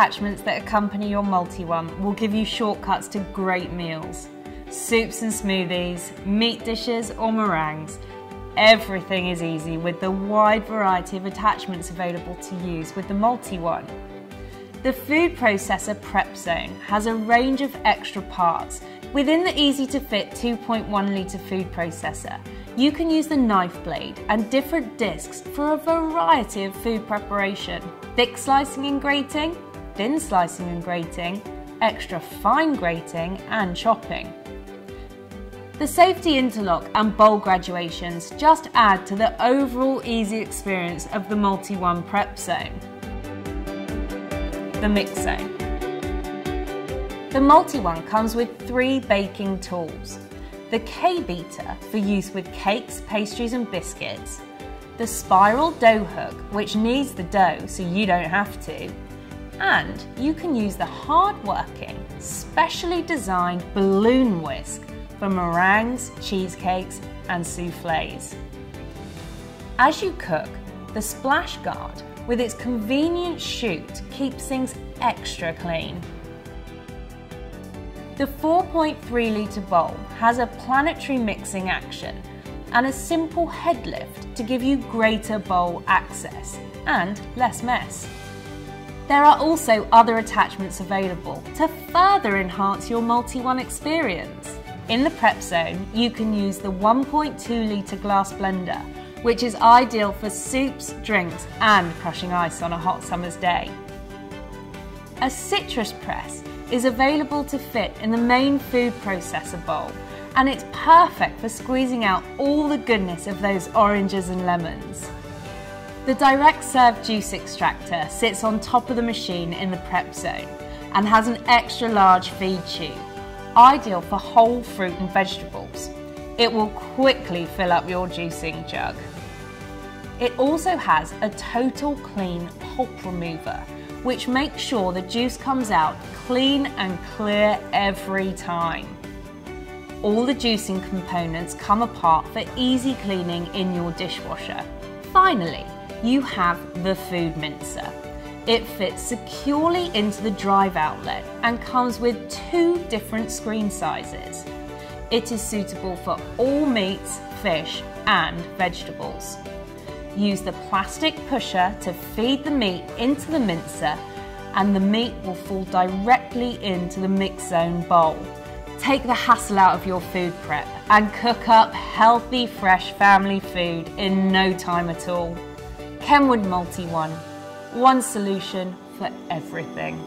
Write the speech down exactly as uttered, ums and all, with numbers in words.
attachments that accompany your MultiOne will give you shortcuts to great meals. Soups and smoothies, meat dishes or meringues, everything is easy with the wide variety of attachments available to use with the MultiOne. The food processor Prep Zone has a range of extra parts. Within the easy-to-fit two point one litre food processor, you can use the knife blade and different discs for a variety of food preparation. Thick slicing and grating, thin slicing and grating, extra fine grating and chopping. The safety interlock and bowl graduations just add to the overall easy experience of the MultiOne Prep Zone. The Mix Zone. The MultiOne comes with three baking tools. The K-beater for use with cakes, pastries and biscuits. The spiral dough hook, which kneads the dough so you don't have to. And you can use the hard-working, specially designed balloon whisk for meringues, cheesecakes and soufflés. As you cook, the Splash Guard with its convenient chute keeps things extra clean. The four point three litre bowl has a planetary mixing action and a simple head lift to give you greater bowl access and less mess. There are also other attachments available to further enhance your MultiOne experience. In the Prep Zone, you can use the one point two litre glass blender, which is ideal for soups, drinks and crushing ice on a hot summer's day. A citrus press is available to fit in the main food processor bowl, and it's perfect for squeezing out all the goodness of those oranges and lemons. The direct serve juice extractor sits on top of the machine in the Prep Zone and has an extra large feed tube, ideal for whole fruit and vegetables. It will quickly fill up your juicing jug. It also has a total clean pulp remover, which makes sure the juice comes out clean and clear every time. All the juicing components come apart for easy cleaning in your dishwasher. Finally, you have the food mincer. It fits securely into the drive outlet and comes with two different screen sizes. It is suitable for all meats, fish and vegetables. Use the plastic pusher to feed the meat into the mincer and the meat will fall directly into the Mix Zone bowl. Take the hassle out of your food prep and cook up healthy, fresh family food in no time at all. Kenwood MultiOne. One solution for everything.